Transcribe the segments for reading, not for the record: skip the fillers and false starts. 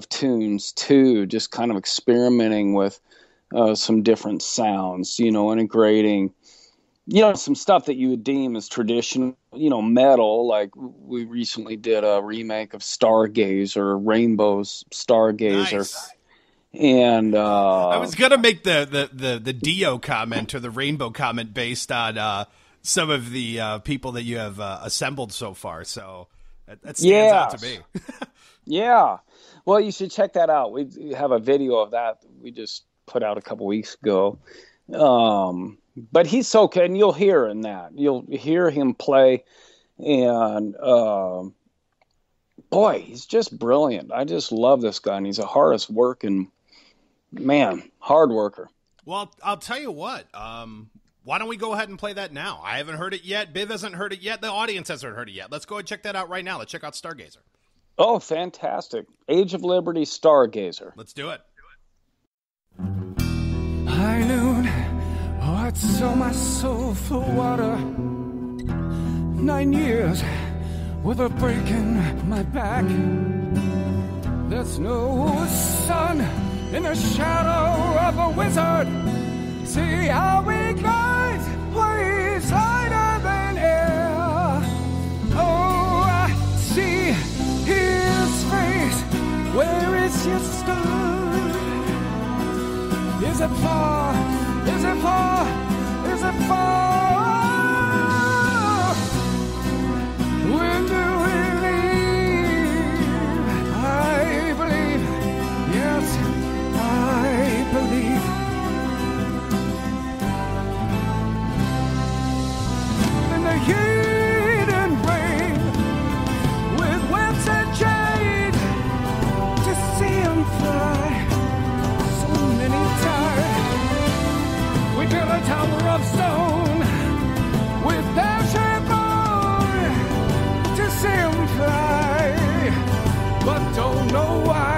of tunes to just kind of experimenting with some different sounds, you know, integrating, you know, some stuff that you would deem as traditional, you know, metal. Like we recently did a remake of Stargazer, Rainbow's Stargazer. Nice. And I was gonna make the Dio comment or the Rainbow comment based on some of the people that you have assembled so far. So that stands out to me. Yeah. Well, you should check that out. We have a video of that we just put out a couple weeks ago. But he's so good, and you'll hear in that. You'll hear him play, and boy, he's just brilliant. I just love this guy, and he's a hardest working man, hard worker. Well, I'll tell you what. Why don't we go ahead and play that now? I haven't heard it yet. Biv hasn't heard it yet. The audience hasn't heard it yet. Let's go ahead and check that out right now. Let's check out Stargazer. Oh, fantastic. Age of Liberty, Stargazer. Let's do it. High noon, oh, I'd sell my soul for water. 9 years with a break in my back. There's no sun in the shadow of a wizard. See how we glide, waves lighter than air. Oh, I see his face. Where is your star? Is it far? Is it far? Is it far? When do we leave? I believe, yes, I believe. In the heat and rain, with webs and jade, to see him fly. Build a tower of stone with their shape bone to see him fly, but don't know why.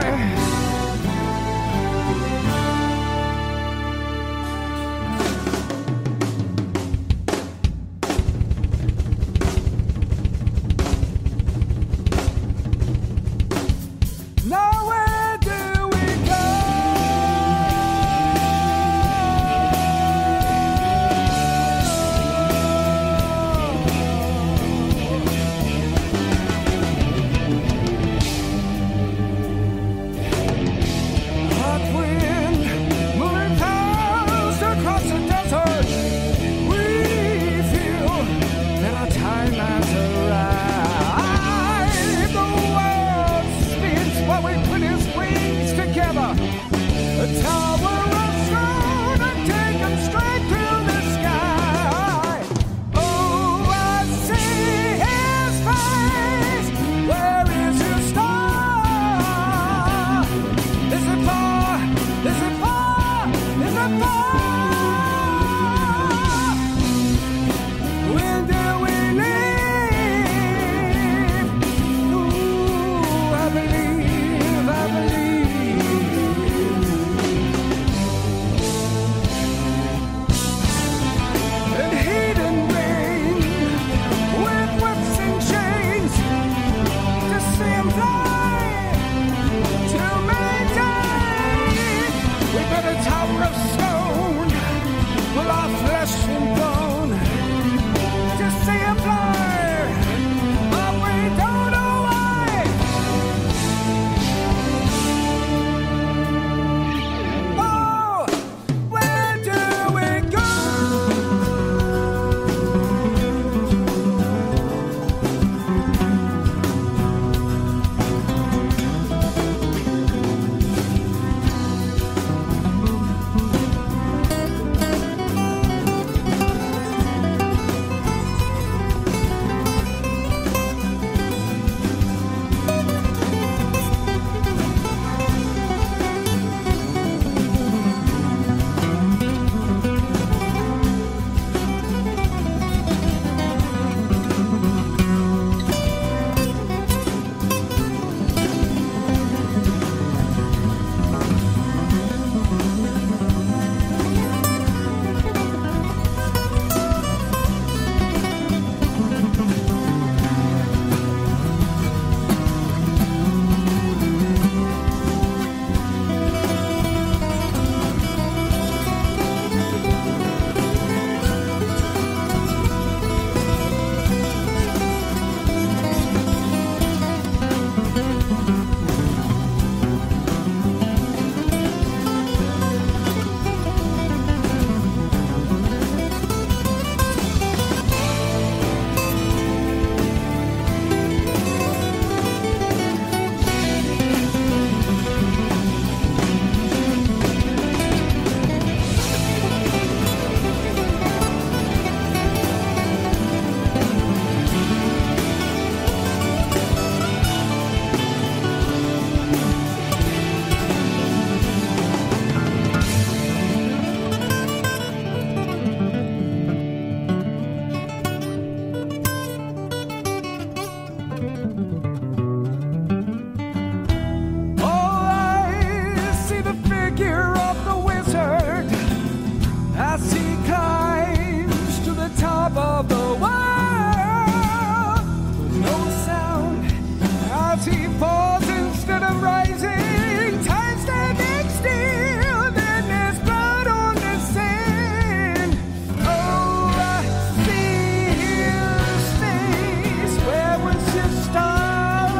rising, time standing still, then there's blood on the sand. Oh, I see his face, where was your star?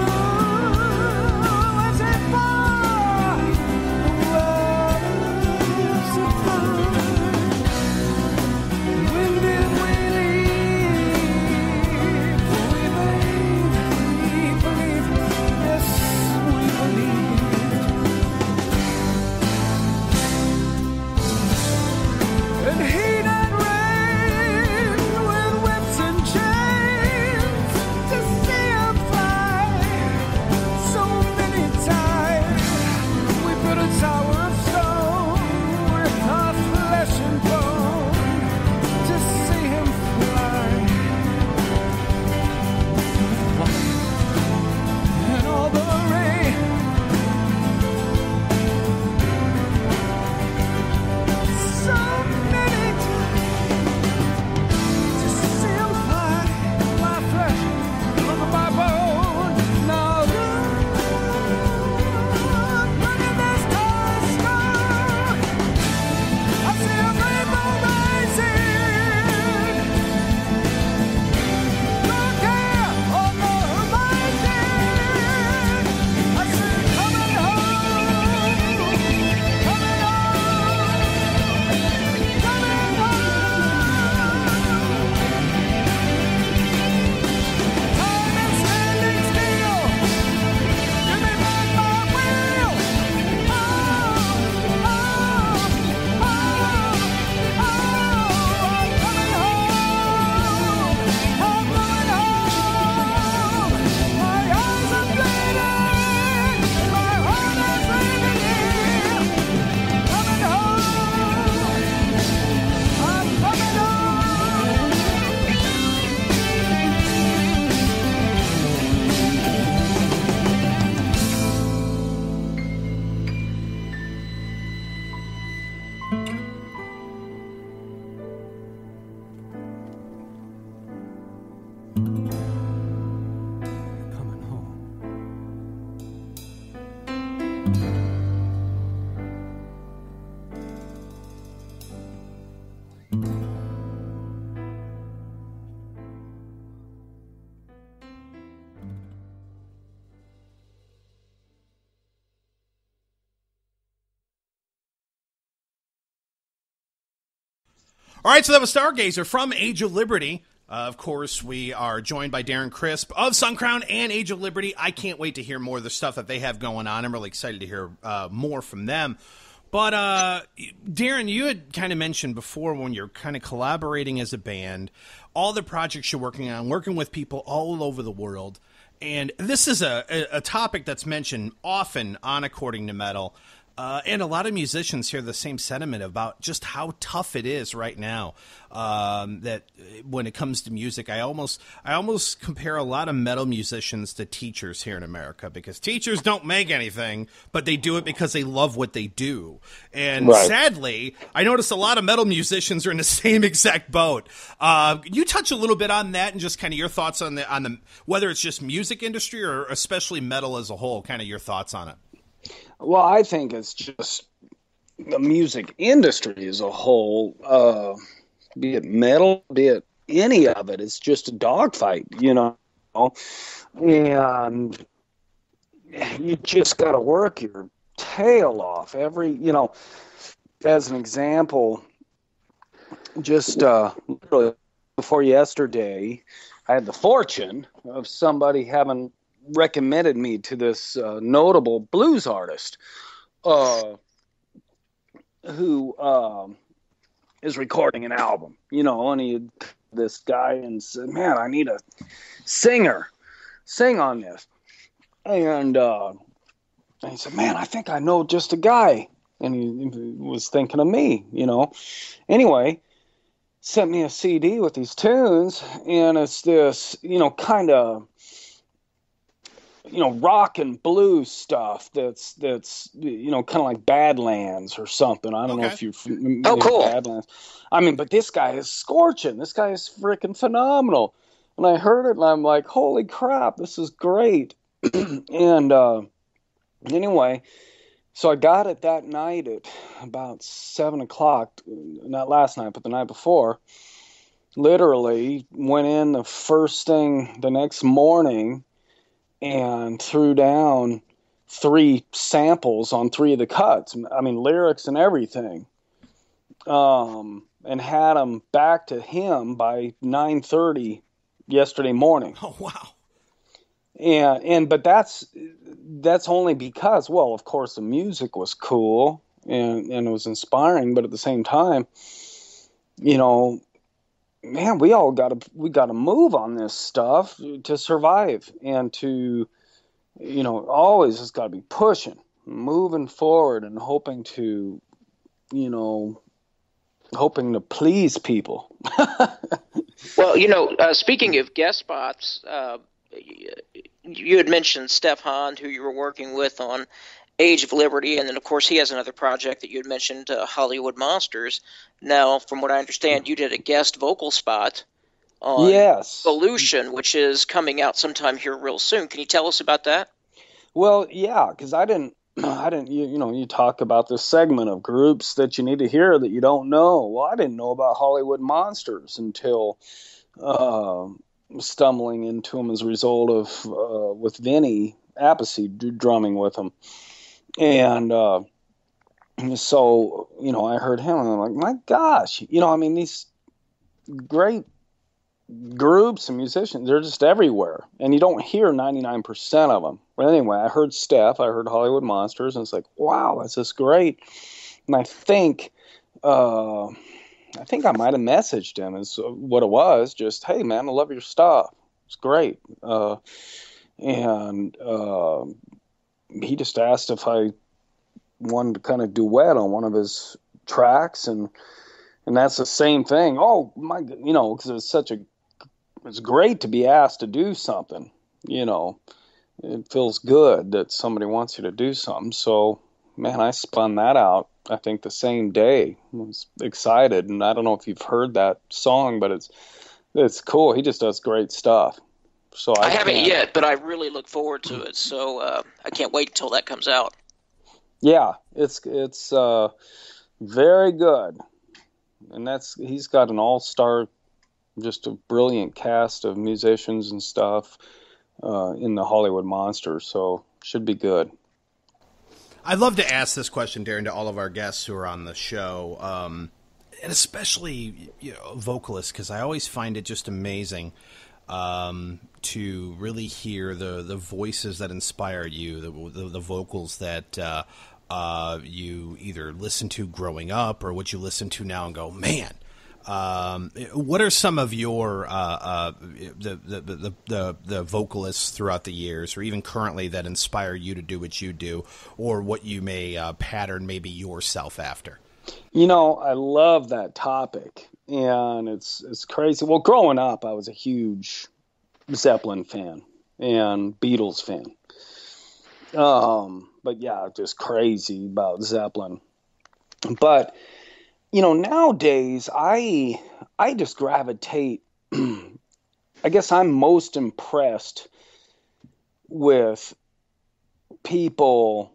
Was it far? Was it far? When did we leave? We believe, yes, we believe. And he that ran with whips and chains to see him fly so many times. We put a tower of stone with our flesh and bone to see him fly. And all the rain so many to see him fly, my flesh, my bone. Now look at this tall star. I see a rainbow rising. Look there on the horizon. I see it coming home, coming home, coming home. Time is standing still. Give me back my will. I'm coming home. I'm coming home. My eyes are bleeding. My heart is leaving here. Coming home. I'm coming home. Coming home. All right, so that was Stargazer from Age of Liberty. Of course, we are joined by Darren Crisp of Suncrown and Age of Liberty. I can't wait to hear more of the stuff that they have going on. I'm really excited to hear more from them. But, Darren, you had kind of mentioned before when you're kind of collaborating as a band, all the projects you're working on, working with people all over the world. And this is a topic that's mentioned often on According to Metal. And a lot of musicians hear the same sentiment about just how tough it is right now. That when it comes to music, I almost compare a lot of metal musicians to teachers here in America, because teachers don't make anything, but they do it because they love what they do. And right. Sadly, I notice a lot of metal musicians are in the same exact boat. You touch a little bit on that and just kind of your thoughts on the whether it's just music industry or especially metal as a whole, kind of your thoughts on it. Well, I think it's just the music industry as a whole, be it metal, be it any of it, it's just a dogfight, you know, and you just got to work your tail off every, you know, as an example, just literally before yesterday, I had the fortune of somebody having recommended me to this notable blues artist who is recording an album, you know, and he had this guy and said, man, I need a singer, sing on this. And he said, man, I think I know just a guy. And he was thinking of me, you know. Anyway, sent me a CD with these tunes, and it's this, you know, kind of, you know, rock and blues stuff that's you know, kind of like Badlands or something. I don't know if you're familiar with Badlands. I mean, but this guy is scorching. This guy is freaking phenomenal. And I heard it, and I'm like, holy crap, this is great. And Anyway, so I got it that night at about 7 o'clock, not last night, but the night before. Literally went in the first thing the next morning and threw down 3 samples on 3 of the cuts. I mean, lyrics and everything. And had them back to him by 9:30 yesterday morning. Oh, wow. And but that's only because, well, of course the music was cool and it was inspiring, but at the same time, you know, man, we gotta move on this stuff to survive and to, you know, always just gotta be pushing, moving forward and hoping to, you know, hoping to please people. Well, you know, speaking of guest spots, you had mentioned Steph Hond, who you were working with on Age of Liberty, and then, of course, he has another project that you had mentioned, Hollywood Monsters. Now, from what I understand, you did a guest vocal spot on Evolution, which is coming out sometime here real soon. Can you tell us about that? Well, yeah, because I didn't. You know, you talk about this segment of groups that you need to hear that you don't know. Well, I didn't know about Hollywood Monsters until stumbling into him as a result of with Vinnie Apice drumming with him, and so, you know, I heard him and I'm like, my gosh, you know, I mean, these great groups and musicians, they're just everywhere and you don't hear 99% of them. But anyway, I heard Steph, I heard Hollywood Monsters, and it's like, wow, that's just great. And I think I might have messaged him is what it was, just, hey, man, I love your stuff. It's great. And he just asked if I wanted to kind of duet on one of his tracks, and that's the same thing. Oh, my, you know, because it's great to be asked to do something, you know. It feels good that somebody wants you to do something. So, man, I spun that out, I think, the same day. I was excited, and I don't know if you've heard that song, but it's cool. He just does great stuff. So I haven't yet, but I really look forward to it. So I can't wait until that comes out. Yeah, it's very good, and he's got an all-star, just a brilliant cast of musicians and stuff in the Hollywood Monsters. So should be good. I'd love to ask this question, Darren, to all of our guests who are on the show, and especially, you know, vocalists, because I always find it just amazing to really hear the voices that inspire you, the vocals that you either listen to growing up or what you listen to now and go, man. What are some of your the vocalists throughout the years, or even currently, that inspire you to do what you do, or what you may pattern maybe yourself after? You know, I love that topic, and it's crazy. Well, growing up, I was a huge Zeppelin fan and Beatles fan, but yeah, just crazy about Zeppelin, but. You know, nowadays, I just gravitate, I guess I'm most impressed with people